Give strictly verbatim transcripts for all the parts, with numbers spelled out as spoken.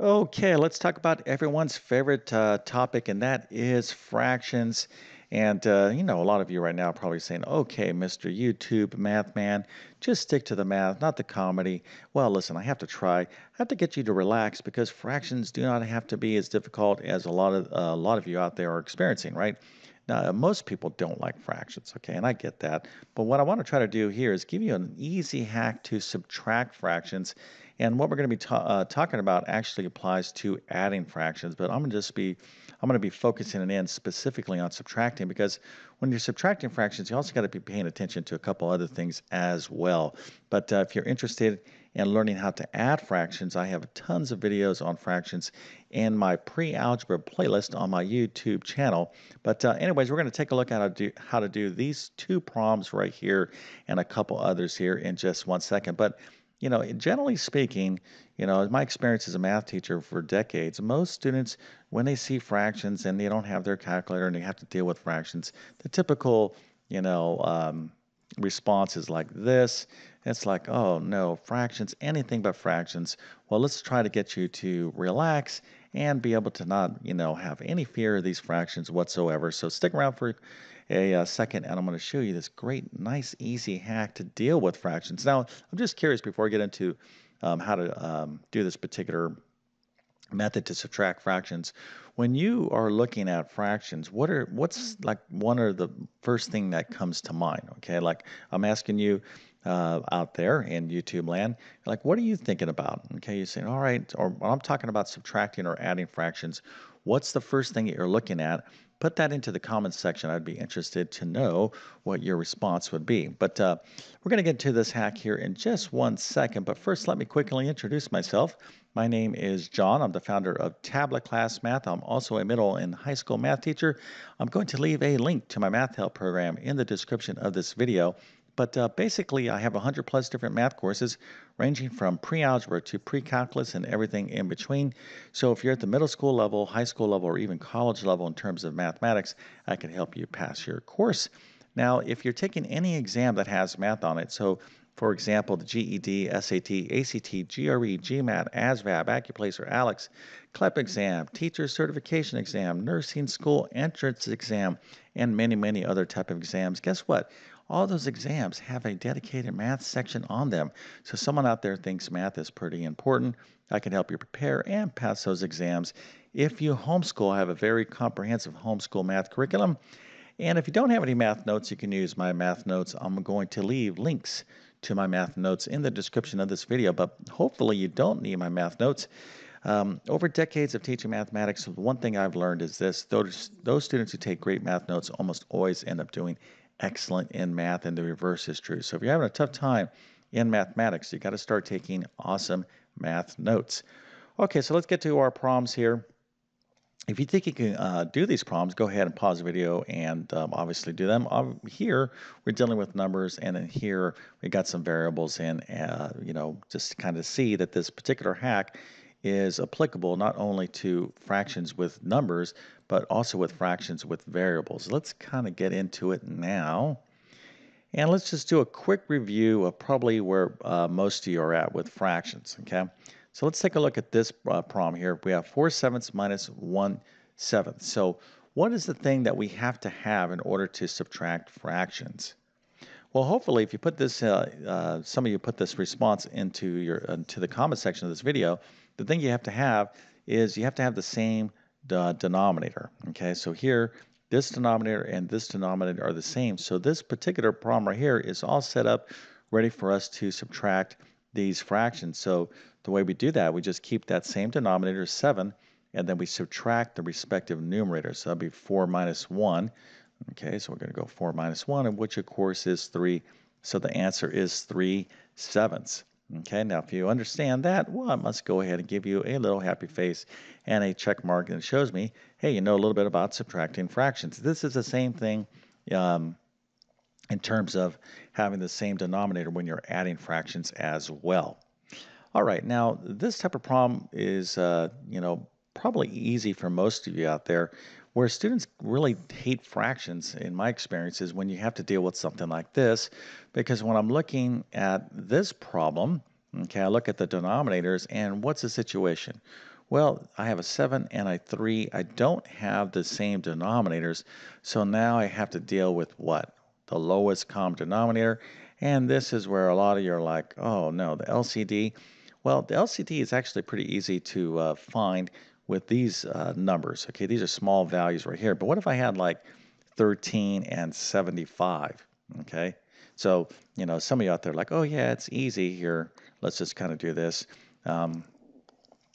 Okay, let's talk about everyone's favorite uh, topic, and that is fractions. And, uh, you know, a lot of you right now are probably saying, okay, Mister YouTube Math Man, just stick to the math, not the comedy. Well, listen, I have to try. I have to get you to relax because fractions do not have to be as difficult as a lot of, uh, a lot of you out there are experiencing, right? Now, most people don't like fractions, okay, and I get that. But what I want to try to do here is give you an easy hack to subtract fractions. And what we're going to be ta uh, talking about actually applies to adding fractions, but I'm going to just be, I'm going to be focusing it in specifically on subtracting, because when you're subtracting fractions, you also got to be paying attention to a couple other things as well. But uh, if you're interested in learning how to add fractions, I have tons of videos on fractions in my pre-algebra playlist on my YouTube channel. But uh, anyways, we're going to take a look at how to, do, how to do these two problems right here and a couple others here in just one second. But you know, generally speaking, you know, my experience as a math teacher for decades, most students, when they see fractions and they don't have their calculator and they have to deal with fractions, the typical, you know, um, response is like this. It's like, oh no, fractions, anything but fractions. Well, let's try to get you to relax and be able to not, you know, have any fear of these fractions whatsoever. So stick around for a uh, second, and I'm going to show you this great, nice, easy hack to deal with fractions. Now, I'm just curious before I get into um, how to um, do this particular method to subtract fractions. When you are looking at fractions, what are what's like one or the first thing that comes to mind? Okay, like I'm asking you uh, out there in YouTube land, like what are you thinking about? Okay, you're saying, all right, or when I'm talking about subtracting or adding fractions, what's the first thing that you're looking at? Put that into the comments section. I'd be interested to know what your response would be. But uh, we're going to get to this hack here in just one second. But first, let me quickly introduce myself. My name is John. I'm the founder of Tablet Class Math. I'm also a middle and high school math teacher. I'm going to leave a link to my math help program in the description of this video. But uh, basically, I have one hundred plus different math courses ranging from pre-algebra to pre-calculus and everything in between. So if you're at the middle school level, high school level, or even college level in terms of mathematics, I can help you pass your course. Now, if you're taking any exam that has math on it, so for example, the G E D, S A T, A C T, G R E, GMAT, ASVAB, AccuPlacer, ALEKS, CLEP exam, teacher certification exam, nursing school entrance exam, and many, many other type of exams, guess what? All those exams have a dedicated math section on them. So someone out there thinks math is pretty important. I can help you prepare and pass those exams. If you homeschool, I have a very comprehensive homeschool math curriculum. And if you don't have any math notes, you can use my math notes. I'm going to leave links to my math notes in the description of this video, but hopefully you don't need my math notes. Um, over decades of teaching mathematics, one thing I've learned is this: those, those students who take great math notes almost always end up doing excellent in math, and the reverse is true. So if you're having a tough time in mathematics, you got to start taking awesome math notes. Okay, so let's get to our problems here. If you think you can uh, do these problems, go ahead and pause the video and um, obviously do them. Um, here, we're dealing with numbers, and then here we got some variables, and uh, you know, just to kind of see that this particular hack is applicable not only to fractions with numbers, but also with fractions with variables. Let's kind of get into it now. And let's just do a quick review of probably where uh, most of you are at with fractions, okay? So let's take a look at this uh, problem here. We have four sevenths minus one seventh. So what is the thing that we have to have in order to subtract fractions? Well, hopefully, if you put this, uh, uh, some of you put this response into your into the comment section of this video, the thing you have to have is you have to have the same uh, denominator. Okay, so here, this denominator and this denominator are the same. So this particular problem right here is all set up, ready for us to subtract these fractions. So the way we do that, we just keep that same denominator, seven, and then we subtract the respective numerator. So that'd be four minus one. Okay, so we're going to go four minus one, and which of course is three. So the answer is three sevenths. Okay, now if you understand that, well, I must go ahead and give you a little happy face and a check mark, and it shows me, hey, you know a little bit about subtracting fractions. This is the same thing um, in terms of having the same denominator when you're adding fractions as well. All right, now this type of problem is, uh, you know, probably easy for most of you out there. Where students really hate fractions, in my experience, is when you have to deal with something like this, because when I'm looking at this problem, okay, I look at the denominators, and what's the situation? Well, I have a seven and a three. I don't have the same denominators, so now I have to deal with what? The lowest common denominator. And this is where a lot of you are like, oh no, the L C D. Well, the L C D is actually pretty easy to uh, find with these uh, numbers. Okay, these are small values right here. But what if I had like thirteen and seventy-five? Okay, so, you know, some of you out there are like, oh yeah, it's easy here. Let's just kind of do this. Um,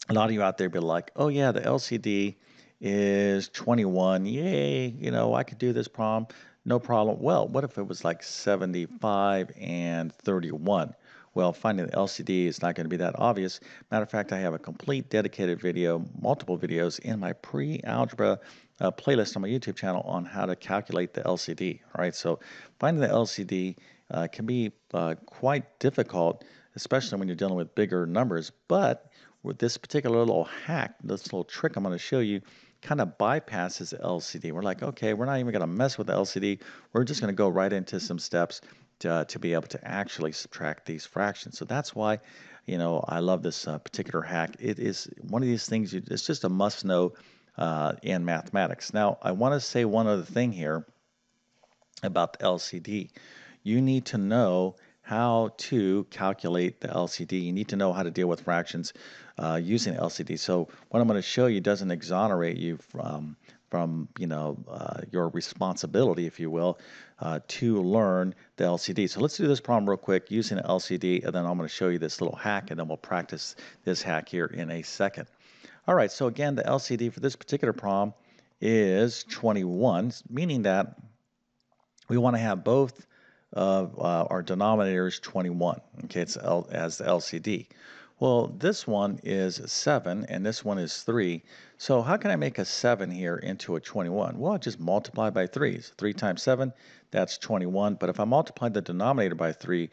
a lot of you out there be like, oh yeah, the L C D is twenty-one. Yay, you know, I could do this problem. No problem. Well, what if it was like seventy-five and thirty-one? Well, finding the L C D is not going to be that obvious. Matter of fact, I have a complete dedicated video, multiple videos in my pre-algebra uh, playlist on my YouTube channel on how to calculate the L C D. All right, so finding the L C D uh, can be uh, quite difficult, especially when you're dealing with bigger numbers. But with this particular little hack, this little trick I'm going to show you, kind of bypasses the L C D. We're like, okay, we're not even going to mess with the L C D. We're just going to go right into some steps to, uh, to be able to actually subtract these fractions. So that's why, you know, I love this uh, particular hack. It is one of these things, you, it's just a must know uh, in mathematics. Now, I want to say one other thing here about the L C D. You need to know how to calculate the L C D. You need to know how to deal with fractions uh, using the L C D. So what I'm going to show you doesn't exonerate you from, from you know, uh, your responsibility, if you will, uh, to learn the L C D. So let's do this problem real quick using the L C D, and then I'm going to show you this little hack, and then we'll practice this hack here in a second. All right, so again, the L C D for this particular problem is twenty-one, meaning that we want to have both of uh, our denominator is twenty-one, okay, it's L as the L C D. Well, this one is seven and this one is three. So how can I make a seven here into a twenty-one? Well, I just multiply by three. So three times seven, that's twenty-one. But if I multiply the denominator by three,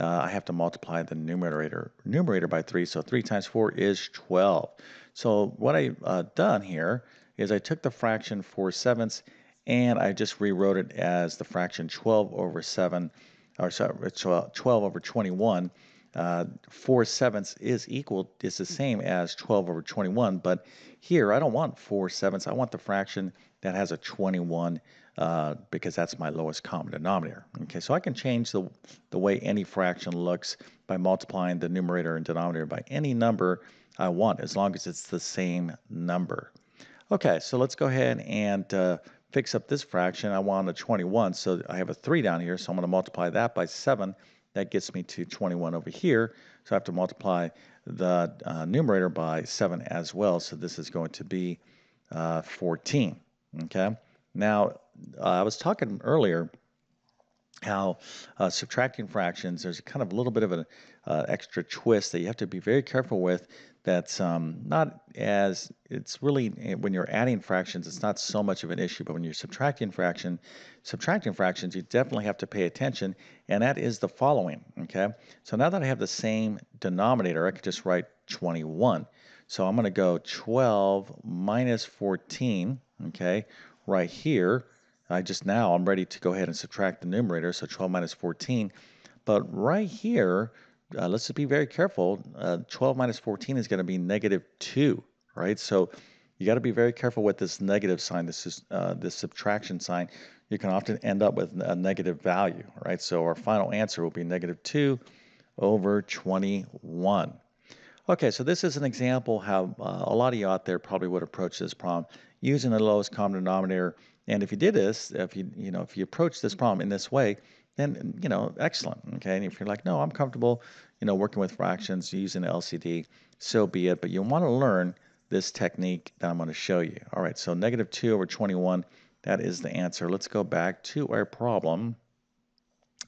uh, I have to multiply the numerator numerator by three. So three times four is twelve. So what I've uh, done here is I took the fraction four sevenths and I just rewrote it as the fraction twelve over seven, or sorry, twelve over twenty-one. Uh, four sevenths is equal, is the same as twelve over twenty-one, but here I don't want four sevenths. I want the fraction that has a twenty-one uh, because that's my lowest common denominator. Okay, so I can change the, the way any fraction looks by multiplying the numerator and denominator by any number I want, as long as it's the same number. Okay, so let's go ahead and uh, fix up this fraction. I want a twenty-one, so I have a three down here, so I'm going to multiply that by seven. That gets me to twenty-one over here, so I have to multiply the uh, numerator by seven as well, so this is going to be uh, fourteen, okay? Now, uh, I was talking earlier how uh, subtracting fractions, there's kind of a little bit of an uh, extra twist that you have to be very careful with. That's um, not as, it's really, when you're adding fractions, it's not so much of an issue, but when you're subtracting fraction, subtracting fractions, you definitely have to pay attention, and that is the following, okay? So now that I have the same denominator, I could just write twenty-one. So I'm gonna go twelve minus fourteen, okay, right here. I just now, I'm ready to go ahead and subtract the numerator, so twelve minus fourteen, but right here, Uh, let's just be very careful. Uh, twelve minus fourteen is going to be negative two, right? So you got to be very careful with this negative sign, this is uh, this subtraction sign. You can often end up with a negative value, right? So our final answer will be negative two over twenty-one. Okay, so this is an example how uh, a lot of you out there probably would approach this problem using the lowest common denominator. And if you did this, if you you know if you approach this problem in this way, then, you know, excellent, okay? And if you're like, no, I'm comfortable, you know, working with fractions, using the L C D, so be it. But you want to learn this technique that I'm going to show you. All right, so negative two over twenty-one, that is the answer. Let's go back to our problem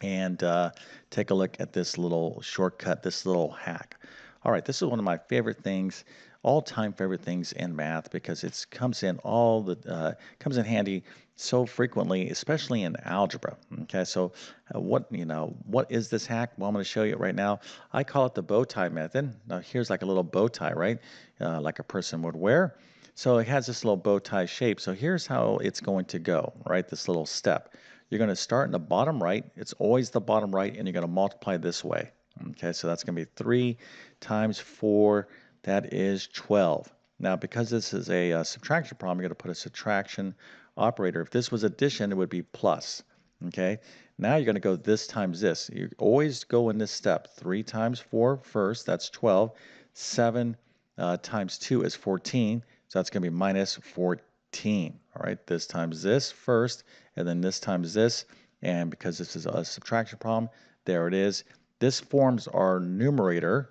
and uh, take a look at this little shortcut, this little hack. All right, this is one of my favorite things, all-time favorite things in math, because it comes in all the uh, comes in handy so frequently, especially in algebra. Okay, so uh, what you know, what is this hack? Well, I'm going to show you right now. I call it the bow tie method. Now, here's like a little bow tie, right? Uh, like a person would wear. So it has this little bow tie shape. So here's how it's going to go, right? This little step. You're going to start in the bottom right. It's always the bottom right, and you're going to multiply this way. Okay, so that's going to be three times four. That is twelve. Now, because this is a, a subtraction problem, you're going to put a subtraction operator. If this was addition, it would be plus. Okay, now you're going to go this times this. You always go in this step. Three times four first, that's twelve. Seven uh, times two is fourteen, so that's going to be minus fourteen. All right, this times this first, and then this times this. And because this is a subtraction problem, there it is. This forms our numerator,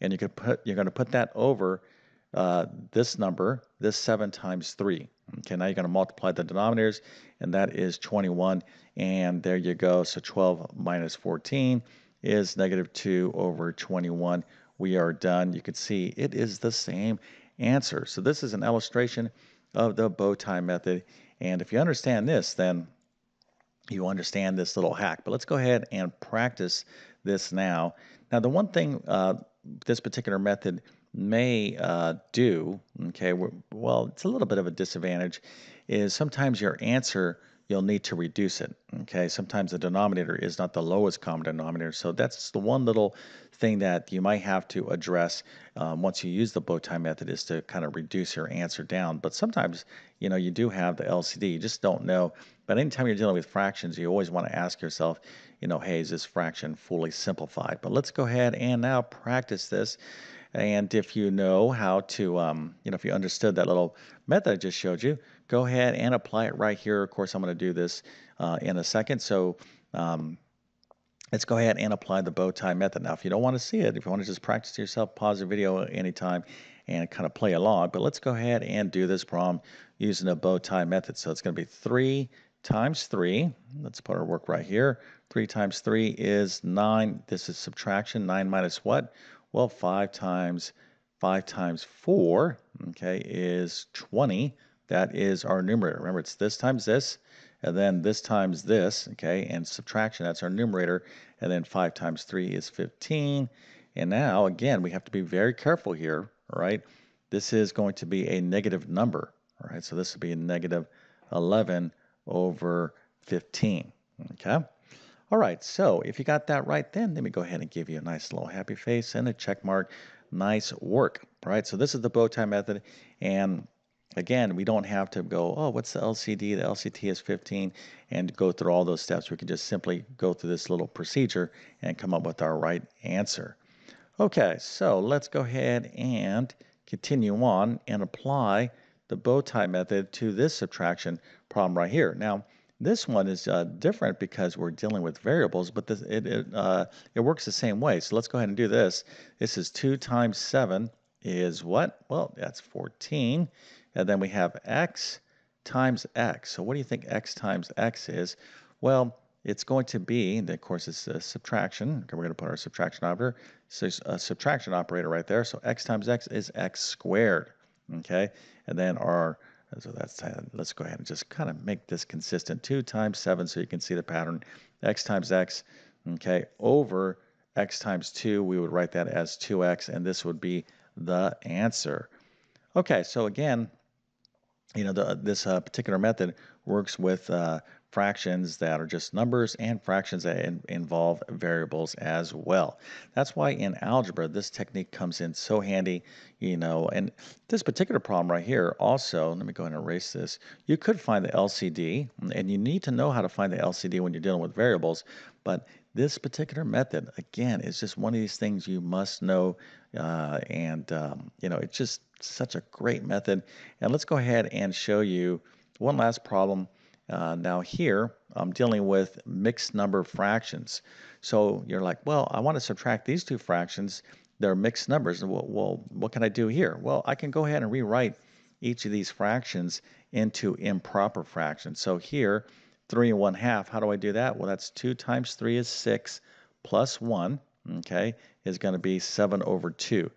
and you could put you're going to put that over uh, this number, this seven times three. Okay, now you're going to multiply the denominators, and that is twenty-one. And there you go. So twelve minus fourteen is negative two over twenty-one. We are done. You can see it is the same answer. So this is an illustration of the bow tie method. And if you understand this, then you understand this little hack. But let's go ahead and practice this now. Now, the one thing uh, this particular method may uh, do, okay, well, it's a little bit of a disadvantage, is sometimes your answer, you'll need to reduce it, okay? Sometimes the denominator is not the lowest common denominator, so that's the one little thing that you might have to address um, once you use the bow tie method, is to kind of reduce your answer down. But sometimes, you know, you do have the L C D, you just don't know. But anytime you're dealing with fractions, you always want to ask yourself, you know, hey, is this fraction fully simplified? But let's go ahead and now practice this. And if you know how to, um, you know, if you understood that little method I just showed you, go ahead and apply it right here. Of course, I'm going to do this uh, in a second. So um, let's go ahead and apply the bow tie method. Now, if you don't want to see it, if you want to just practice yourself, pause the video at any time and kind of play along. But let's go ahead and do this problem using the bow tie method. So it's going to be three times three. Let's put our work right here. Three times three is nine. This is subtraction. Nine minus what? Well, five times five times four, okay, is twenty. That is our numerator. Remember, it's this times this, and then this times this, okay, and subtraction, that's our numerator. And then five times three is fifteen. And now, again, we have to be very careful here, all right? This is going to be a negative number, all right? So this would be a negative eleven over fifteen, okay? All right, so if you got that right, then let me go ahead and give you a nice little happy face and a check mark. Nice work. All right, so this is the bow tie method. And again, we don't have to go, oh, what's the L C D? The L C T is fifteen, and go through all those steps. We can just simply go through this little procedure and come up with our right answer. Okay, so let's go ahead and continue on and apply the bow tie method to this subtraction problem right here. Now, this one is uh, different because we're dealing with variables, but this, it, it, uh, it works the same way. So let's go ahead and do this. This is two times seven is what? Well, that's fourteen. And then we have x times x. So what do you think x times x is? Well, it's going to be, and of course, it's a subtraction. Okay, we're going to put our subtraction operator. So there's a subtraction operator right there. So x times x is x squared. Okay, and then our So that's, uh, let's go ahead and just kind of make this consistent. two times seven, so you can see the pattern. X times x, okay, over x times two. We would write that as two x, and this would be the answer. Okay, so again, you know, the, this uh, particular method works with uh, fractions that are just numbers and fractions that in, involve variables as well. That's why in algebra, this technique comes in so handy, you know, and this particular problem right here also, let me go ahead and erase this. You could find the L C D, and you need to know how to find the L C D when you're dealing with variables, but this particular method, again, is just one of these things you must know, uh, and, um, you know, it's just such a great method. And let's go ahead and show you one last problem. Uh, now here, I'm dealing with mixed number fractions. So you're like, well, I want to subtract these two fractions. They're mixed numbers. Well, well, what can I do here? Well, I can go ahead and rewrite each of these fractions into improper fractions. So here, three and one half, how do I do that? Well, that's two times three is six, plus one, okay, is going to be seven over two.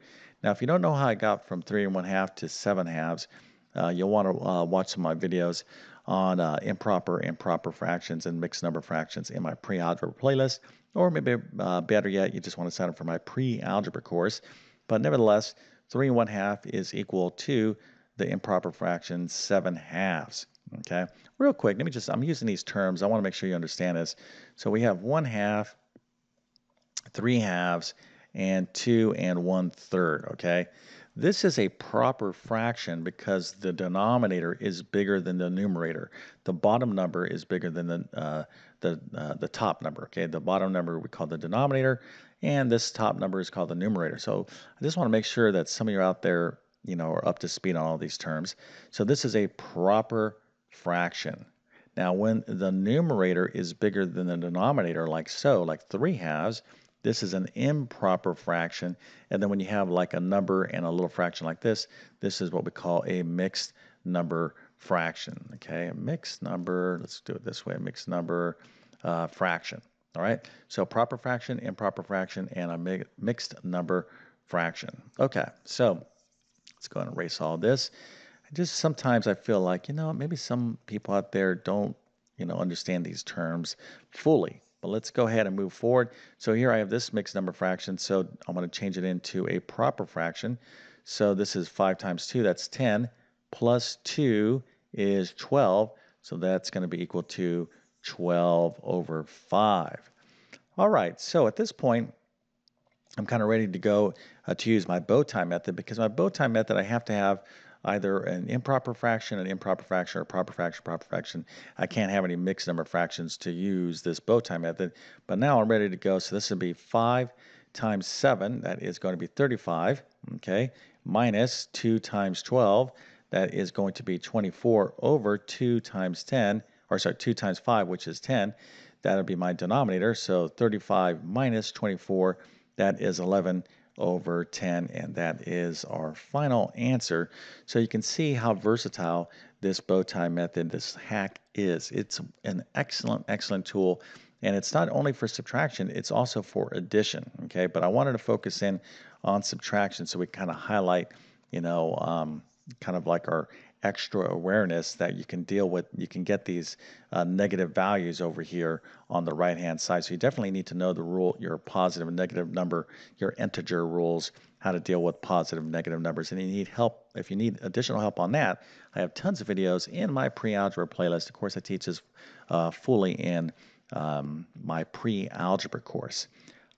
Now, if you don't know how I got from three and one half to seven halves, uh, you'll want to uh, watch some of my videos on uh, improper and proper fractions and mixed number fractions in my pre-algebra playlist, or maybe uh, better yet, you just want to sign up for my pre-algebra course. But nevertheless, three and one half is equal to the improper fraction seven halves, okay? Real quick, let me just, I'm using these terms, I want to make sure you understand this. So we have one half, three halves, and two and one third, okay? This is a proper fraction because the denominator is bigger than the numerator. The bottom number is bigger than the uh, the uh, the top number. Okay, the bottom number we call the denominator, and this top number is called the numerator. So I just want to make sure that some of you out there, you know, are up to speed on all these terms. So this is a proper fraction. Now, when the numerator is bigger than the denominator, like so, like three halves, this is an improper fraction. And then when you have like a number and a little fraction like this, this is what we call a mixed number fraction. Okay, a mixed number, let's do it this way, a mixed number uh, fraction. All right, so proper fraction, improper fraction, and a mi mixed number fraction. Okay, so let's go ahead and erase all this. Just sometimes I feel like, you know, maybe some people out there don't, you know, understand these terms fully. But let's go ahead and move forward. So here I have this mixed number fraction. So I'm going to change it into a proper fraction. So this is five times two. That's ten. Plus two is twelve. So that's going to be equal to twelve over five. All right. So at this point, I'm kind of ready to go uh, to use my bow tie method, because my bow tie method, I have to have either an improper fraction, an improper fraction, or a proper fraction, proper fraction. I can't have any mixed number fractions to use this bow tie method, but now I'm ready to go. So this would be five times seven, that is going to be thirty-five, okay, minus two times twelve, that is going to be twenty-four over two times ten, or sorry, two times five, which is ten, that would be my denominator, so thirty-five minus twenty-four, that is eleven over ten, and that is our final answer. So you can see how versatile this bow tie method, this hack is. It's an excellent, excellent tool, and it's not only for subtraction, it's also for addition, okay? But I wanted to focus in on subtraction so we kind of highlight, you know, um, kind of like our extra awareness that you can deal with. You can get these uh, negative values over here on the right hand side. So you definitely need to know the rule, your positive and negative number, your integer rules, how to deal with positive and negative numbers. And you need help, if you need additional help on that, I have tons of videos in my pre-algebra playlist. Of course, I teach this uh, fully in um, my pre-algebra course.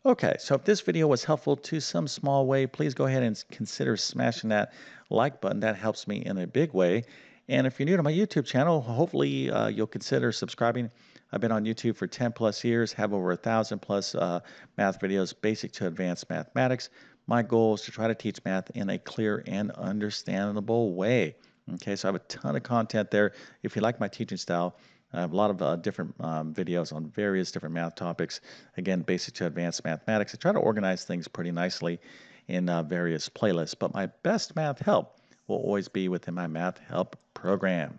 Okay, so if this video was helpful to some small way, please go ahead and consider smashing that like button. That helps me in a big way. And if you're new to my YouTube channel, hopefully uh, you'll consider subscribing. I've been on YouTube for ten plus years, have over a thousand plus uh, math videos, basic to advanced mathematics. My goal is to try to teach math in a clear and understandable way. Okay, so I have a ton of content there. If you like my teaching style, I have a lot of uh, different um, videos on various different math topics. Again, basic to advanced mathematics. I try to organize things pretty nicely in uh, various playlists, but my best math help will always be within my math help program.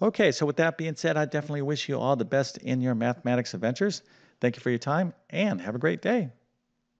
Okay, so with that being said, I definitely wish you all the best in your mathematics adventures. Thank you for your time and have a great day.